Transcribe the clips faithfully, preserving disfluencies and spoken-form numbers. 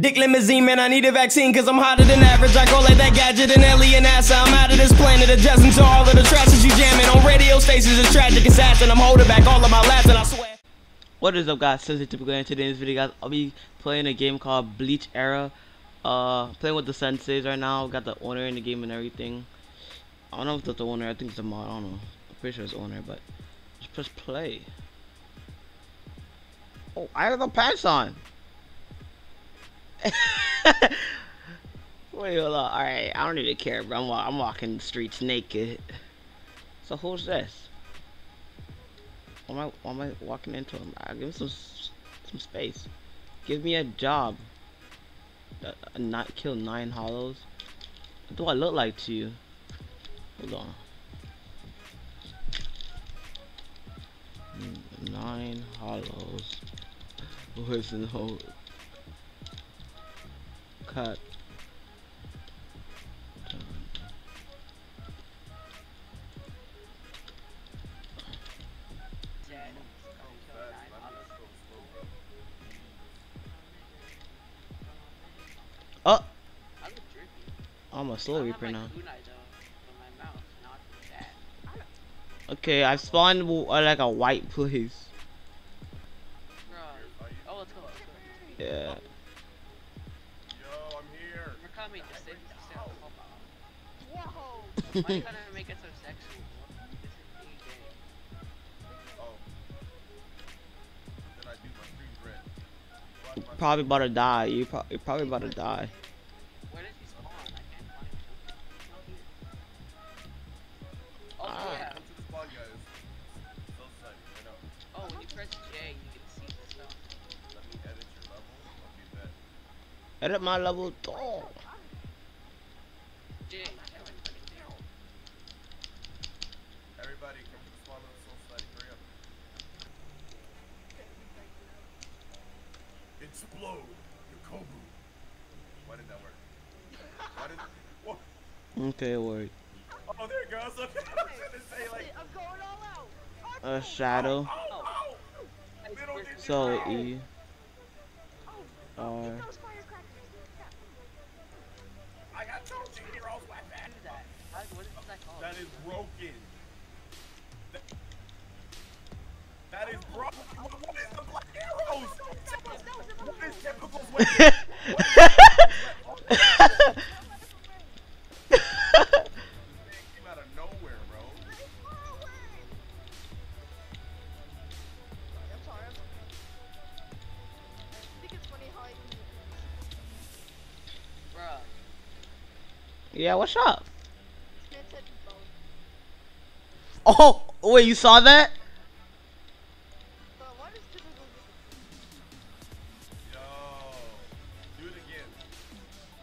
Dick limousine, man, I need a vaccine, cause I'm hotter than average. I go like that gadget and alien NASA. I'm out of this planet, adjusting to all of the tracks that you jamming. On radio stations, it's tragic assassin. I'm holding back all of my laughs and I swear. What is up, guys? Sensei Typical, and today in this video, guys, I'll be playing a game called Bleach Era. Uh, playing with the senseis right now. Got the owner in the game and everything. I don't know if that's the owner, I think it's the mod, I don't know. I'm pretty sure it's the owner, but let's press play. Oh, I have the pants on! Wait, hold on. Alright, I don't even care, bro. I'm, I'm walking the streets naked. So who's this? Why am I, why am I walking into him? I'll give him some some space. Give me a job. Uh, not kill nine hollows. What do I look like to you? Hold on. Nine hollows. Where's the hole? Cut. Oh, I'm a slow reaper now. Okay, I've spawned uh, like a white place. Yeah. Why you gotta make it so sexual? This is the game. Oh. Did I do my green bread? You're probably about to die. You're, pro you're probably about to die. Where did he spawn? I can't find him. Oh, ah. Yeah. Oh, when you press J, you can see the stuff. Let me edit your level. I'll be back. Edit my level. Oh. J. Explode your kobu. Why did that work? Why did what? Okay, it worked. Oh, there it goes. I was gonna say, like, I'm going all out. A shadow. Oh, oh, oh. So E. R. I got two heroes by that. What is that called? That is broken. That, that is broken. What is the black arrows? Yeah, what's up? Oh, wait, you saw that?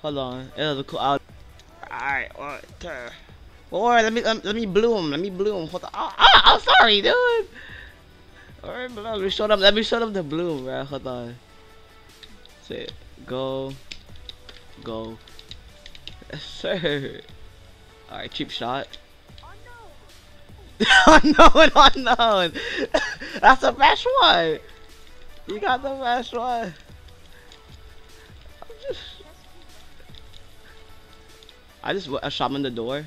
Hold on, it was cool. Alright, alright. Alright, let me um, let me bloom. Let me bloom. Hold on. Oh, oh, I'm sorry, dude. Alright, bro. Let me show them. Let me show them the bloom, bro. Hold on. Say go, go. Yes, sir. Alright, cheap shot. Unknown, unknown. That's the best one. You got the best one. I'm just. I just I shot him in the door.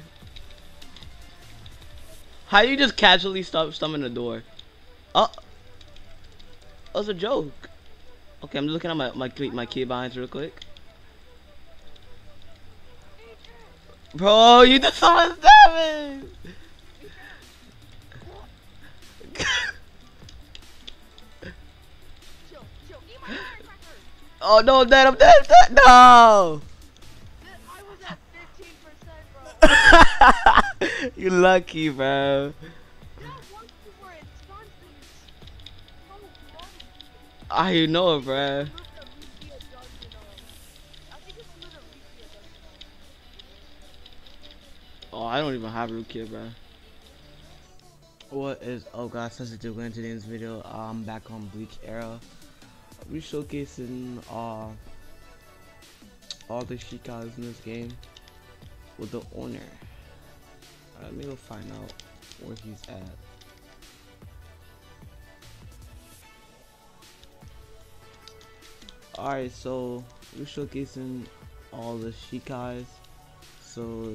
How you just casually stop stumbling the door? Oh, that was a joke. Okay, I'm looking at my my my key binds real quick. Bro, you just saw his damage. Oh no, I'm dead! I'm dead! I'm dead! No. You lucky, bro. Ah, you know it, bro. Oh, I don't even have Rukia, bro. What is oh god, Sensei Typical, in today's video, I'm back on Bleach Era. We showcasing uh all the Shikais in this game. With the owner. Let me go find out where he's at. Alright, so we're showcasing all the Shikais. So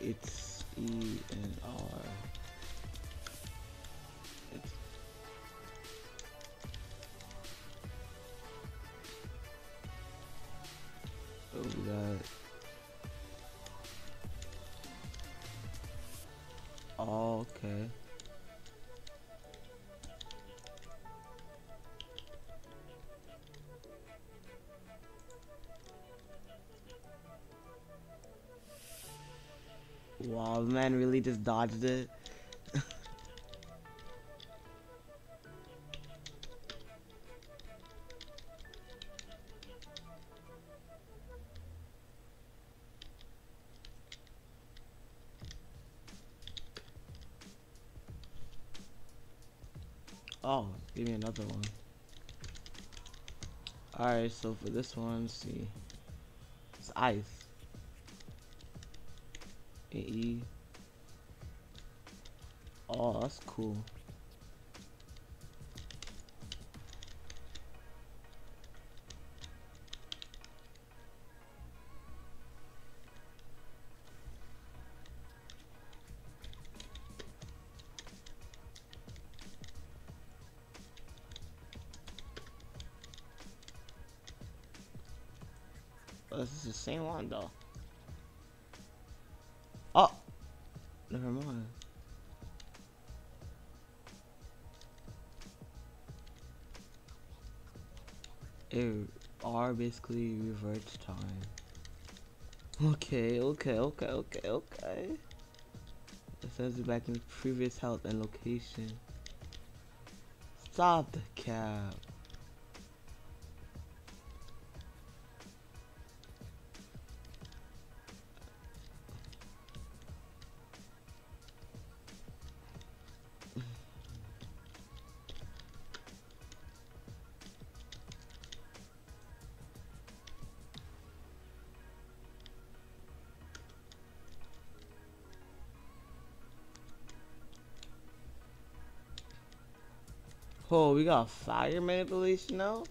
it's E and R. It's oh, we got oh, okay. Wow, man really just dodged it. Oh, give me another one. Alright, so for this one, let's see. It's ice. E. Oh, that's cool. Oh, this is the same one though. Oh, never mind. It are basically reverts time. Okay, okay, okay, okay, okay. It sends it back in previous health and location. Stop the cap. Oh, we got fire manipulation now?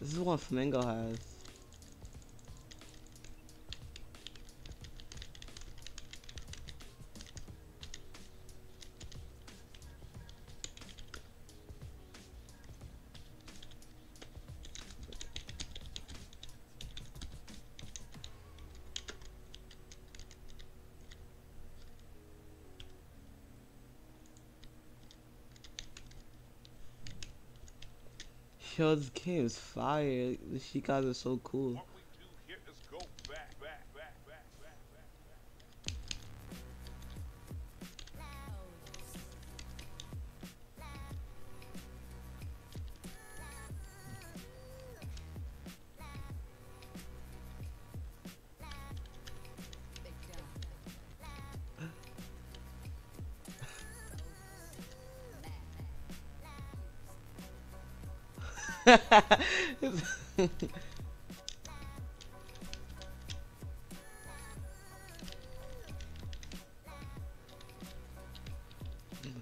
This is what Flamingo has. Yo, this game is fire. The Shikais are so cool.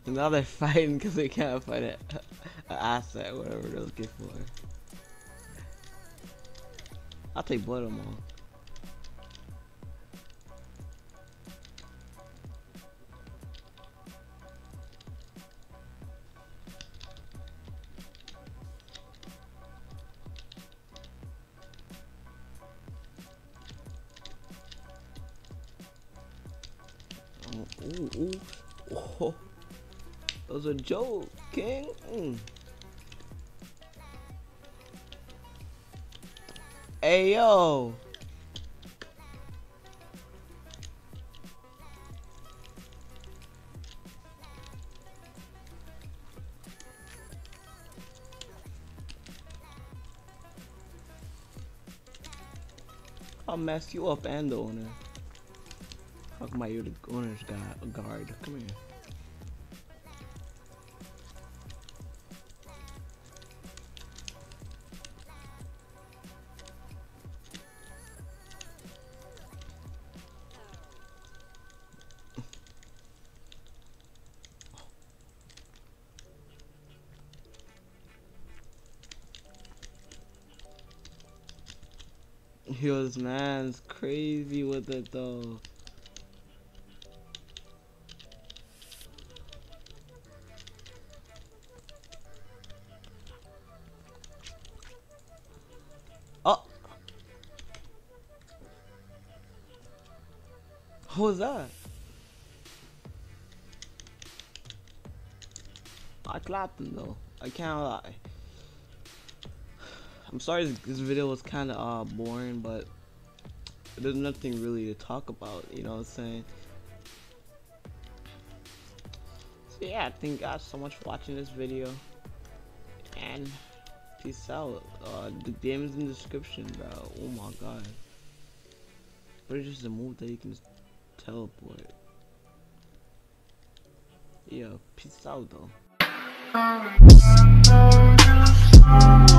Now they're fighting because they can't find an asset, whatever they're looking for. I'll take blood them all. Ooh, ooh. Oh, that was a joke, King. Mm. Hey, yo. I'll mess you up and the owner. How come I hear the owner's got a guard? Come here. He was man's crazy with it though. Oh, who was that? I clapped him though. I can't lie. I'm sorry this, this video was kind of uh, boring, but there's nothing really to talk about, you know what I'm saying? So yeah, thank God so much for watching this video, and peace out. Uh, the game is in the description, bro. Oh my God. But it's just a move that you can just teleport. Yeah, peace out though.